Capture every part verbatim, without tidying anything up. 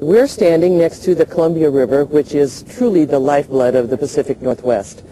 We're standing next to the Columbia River, which is truly the lifeblood of the Pacific Northwest.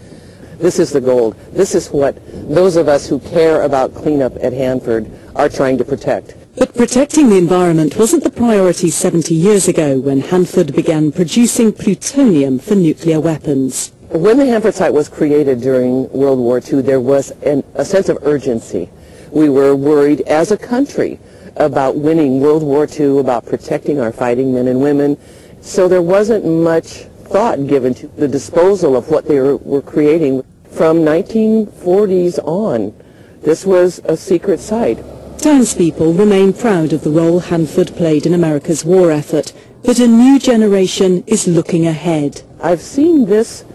This is the gold. This is what those of us who care about cleanup at Hanford are trying to protect. But protecting the environment wasn't the priority seventy years ago when Hanford began producing plutonium for nuclear weapons. When the Hanford site was created during World War Two, there was an, a sense of urgency. We were worried as a country about winning World War Two, about protecting our fighting men and women. So there wasn't much thought given to the disposal of what they were, were creating. From nineteen forties on, this was a secret site. Townspeople remain proud of the role Hanford played in America's war effort, but a new generation is looking ahead. I've seen this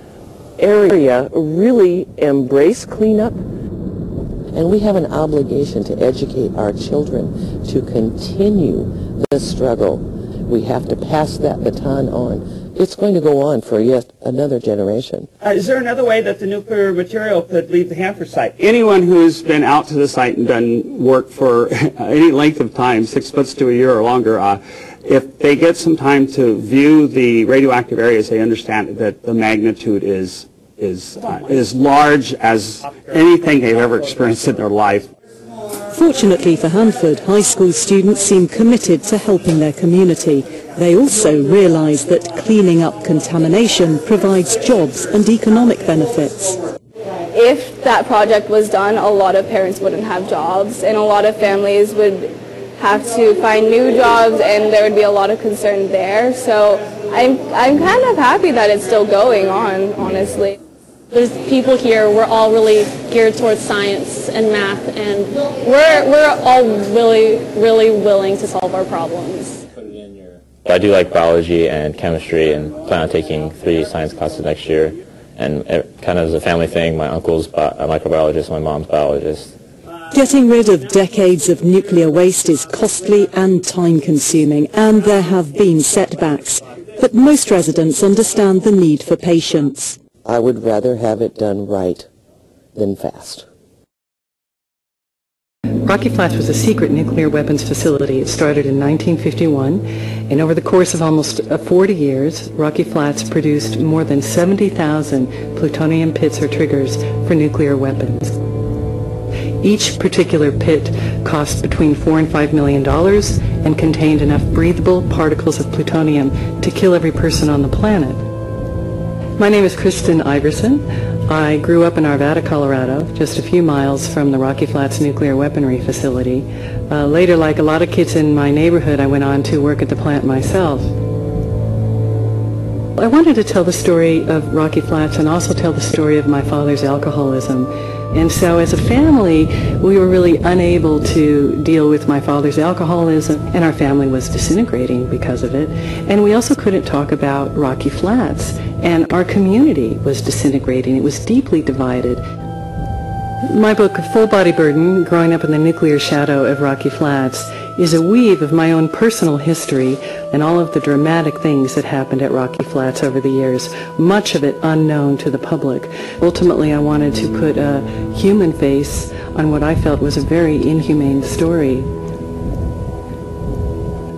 area really embrace cleanup. And we have an obligation to educate our children to continue this struggle. We have to pass that baton on. It's going to go on for yet another generation. Uh, is there another way that the nuclear material could leave the Hanford site? Anyone who's been out to the site and done work for any length of time, six months to a year or longer, uh, if they get some time to view the radioactive areas, they understand that the magnitude is is uh, as large as anything they've ever experienced in their life. Fortunately for Hanford, high school students seem committed to helping their community. They also realize that cleaning up contamination provides jobs and economic benefits. If that project was done, a lot of parents wouldn't have jobs, and a lot of families would have to find new jobs, and there would be a lot of concern there. So I'm, I'm kind of happy that it's still going on, honestly. There's people here, we're all really geared towards science and math, and we're, we're all really, really willing to solve our problems. I do like biology and chemistry, and plan on taking three science classes next year. And it kind of is a family thing. My uncle's a microbiologist, my mom's biologist. Getting rid of decades of nuclear waste is costly and time-consuming, and there have been setbacks. But most residents understand the need for patience. I would rather have it done right than fast. Rocky Flats was a secret nuclear weapons facility. It started in nineteen fifty-one, and over the course of almost forty years, Rocky Flats produced more than seventy thousand plutonium pits or triggers for nuclear weapons. Each particular pit cost between four and five million dollars and contained enough breathable particles of plutonium to kill every person on the planet. My name is Kristen Iverson. I grew up in Arvada, Colorado, just a few miles from the Rocky Flats nuclear weaponry facility. Uh, later, like a lot of kids in my neighborhood, I went on to work at the plant myself. I wanted to tell the story of Rocky Flats and also tell the story of my father's alcoholism. And so as a family, we were really unable to deal with my father's alcoholism, and our family was disintegrating because of it. And we also couldn't talk about Rocky Flats, and our community was disintegrating. It was deeply divided. My book, Full Body Burden, Growing Up in the Nuclear Shadow of Rocky Flats, is a weave of my own personal history and all of the dramatic things that happened at Rocky Flats over the years, much of it unknown to the public. Ultimately, I wanted to put a human face on what I felt was a very inhumane story.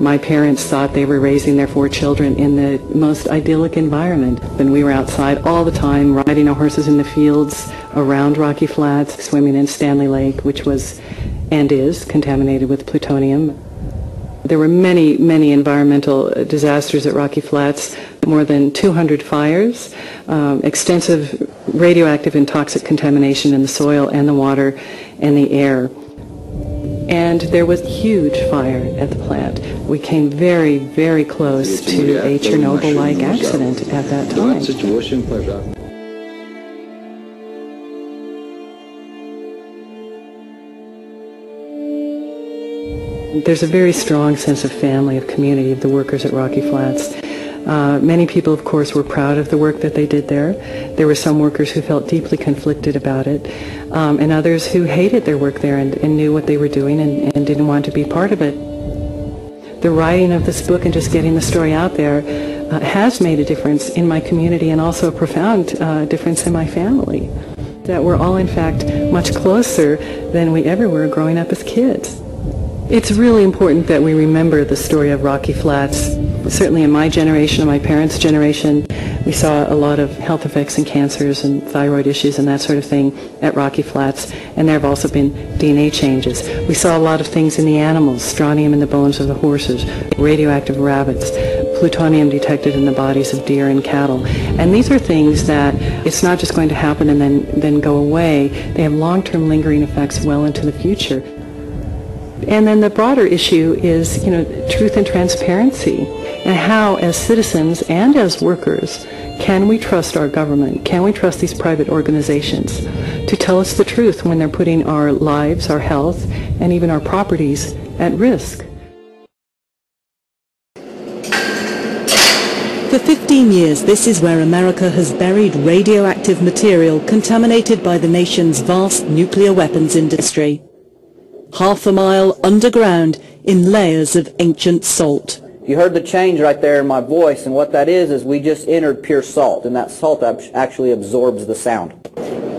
My parents thought they were raising their four children in the most idyllic environment. And we were outside all the time, riding our horses in the fields around Rocky Flats, swimming in Stanley Lake, which was and is contaminated with plutonium. There were many, many environmental disasters at Rocky Flats, more than two hundred fires, um, extensive radioactive and toxic contamination in the soil and the water and the air. And there was a huge fire at the plant. We came very, very close to a Chernobyl-like accident at that time. There's a very strong sense of family, of community, of the workers at Rocky Flats. Uh, many people, of course, were proud of the work that they did there. There were some workers who felt deeply conflicted about it, um, and others who hated their work there and, and knew what they were doing and, and didn't want to be part of it. The writing of this book and just getting the story out there uh, has made a difference in my community, and also a profound uh, difference in my family. That we're all, in fact, much closer than we ever were growing up as kids. It's really important that we remember the story of Rocky Flats. Certainly in my generation, in my parents' generation, we saw a lot of health effects and cancers and thyroid issues and that sort of thing at Rocky Flats, and there have also been D N A changes. We saw a lot of things in the animals, strontium in the bones of the horses, radioactive rabbits, plutonium detected in the bodies of deer and cattle. And these are things that it's not just going to happen and then, then go away. They have long-term lingering effects well into the future. And then the broader issue is, you know, truth and transparency, and how, as citizens and as workers, can we trust our government? Can we trust these private organizations to tell us the truth when they're putting our lives, our health, and even our properties at risk? For fifteen years, this is where America has buried radioactive material contaminated by the nation's vast nuclear weapons industry. Half a mile underground in layers of ancient salt. You heard the change right there in my voice, and what that is is we just entered pure salt, and that salt actually absorbs the sound.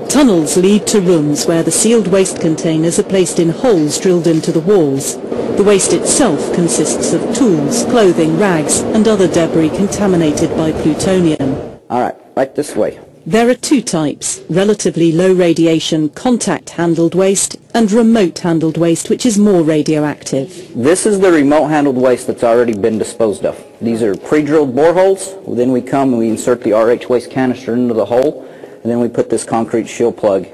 Tunnels lead to rooms where the sealed waste containers are placed in holes drilled into the walls. The waste itself consists of tools, clothing, rags, and other debris contaminated by plutonium. All right, right this way. There are two types: relatively low radiation contact-handled waste and remote-handled waste, which is more radioactive. This is the remote-handled waste that's already been disposed of. These are pre-drilled boreholes. Then we come and we insert the R H waste canister into the hole, and then we put this concrete shield plug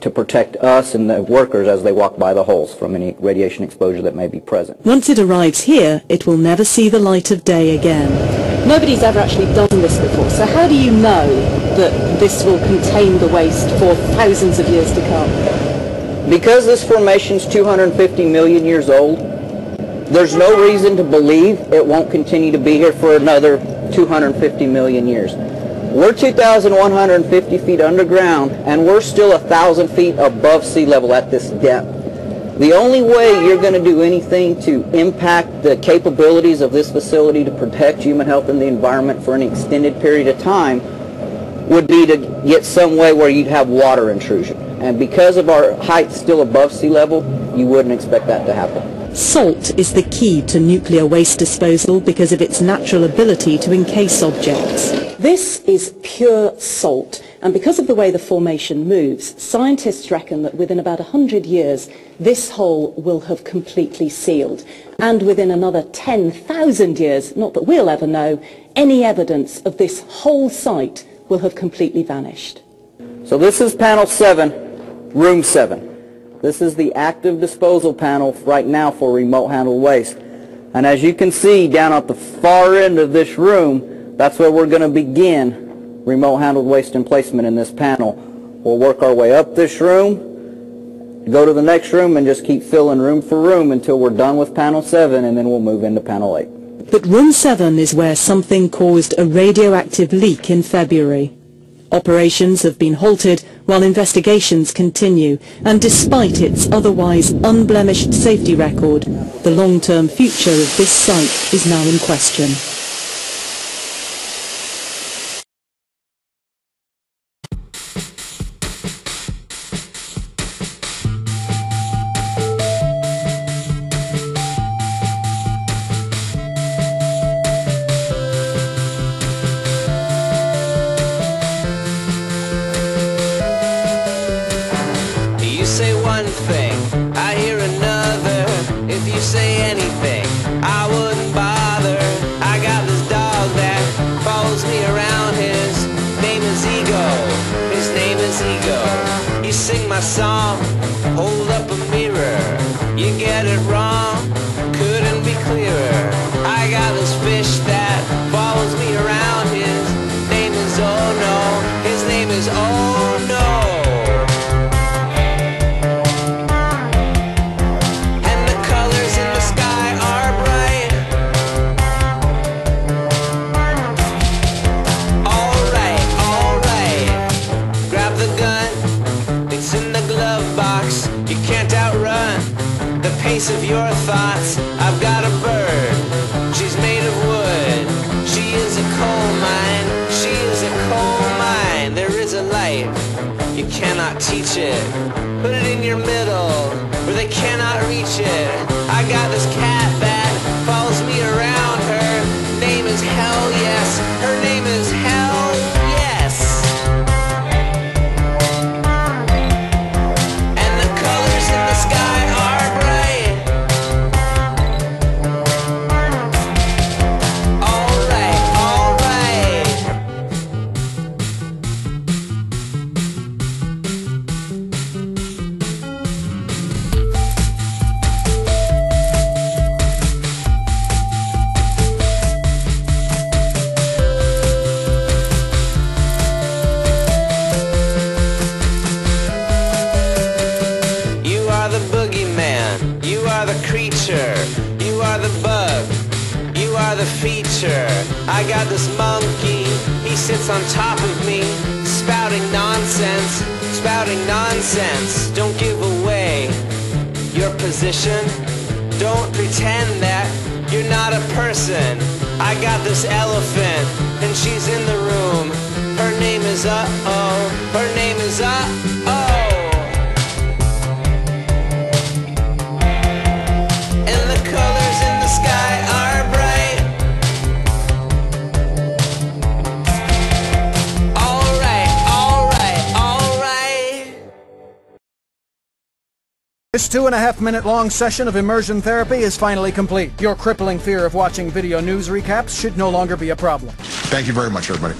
to protect us and the workers as they walk by the holes from any radiation exposure that may be present. Once it arrives here, it will never see the light of day again. Nobody's ever actually done this before, so how do you know that this will contain the waste for thousands of years to come? Because this formation's two hundred fifty million years old, there's no reason to believe it won't continue to be here for another two hundred fifty million years. We're two thousand one hundred fifty feet underground, and we're still one thousand feet above sea level at this depth. The only way you're going to do anything to impact the capabilities of this facility to protect human health and the environment for an extended period of time would be to get some way where you'd have water intrusion. And because of our height still above sea level, you wouldn't expect that to happen. Salt is the key to nuclear waste disposal because of its natural ability to encase objects. This is pure salt, and because of the way the formation moves, scientists reckon that within about one hundred years this hole will have completely sealed, and within another ten thousand years, not that we'll ever know, any evidence of this whole site will have completely vanished. So this is panel seven, room seven. This is the active disposal panel right now for remote handled waste, and as you can see down at the far end of this room, that's where we're going to begin remote handled waste and placement in this panel. We'll work our way up this room, go to the next room, and just keep filling room for room until we're done with panel seven, and then we'll move into panel eight. But room seven is where something caused a radioactive leak in February. Operations have been halted while investigations continue, and despite its otherwise unblemished safety record, the long-term future of this site is now in question. Song, hold up a mirror, you get it wrong, couldn't be clearer. I got this fish that follows me around, his name is oh no, his name is oh no. And the colors in the sky are bright. Alright, alright, grab the gun. Box, you can't outrun the pace of your thoughts. I've got a bird, she's made of wood, she is a coal mine, she is a coal mine. There is a light, you cannot teach it, put it in your middle where they cannot reach it. I got feature. I got this monkey, he sits on top of me, spouting nonsense, spouting nonsense. Don't give away your position. Don't pretend that you're not a person. I got this elephant, and she's in the room. Her name is uh-oh, her name is uh-oh. This two and a half minute long session of immersion therapy is finally complete. Your crippling fear of watching video news recaps should no longer be a problem. Thank you very much, everybody.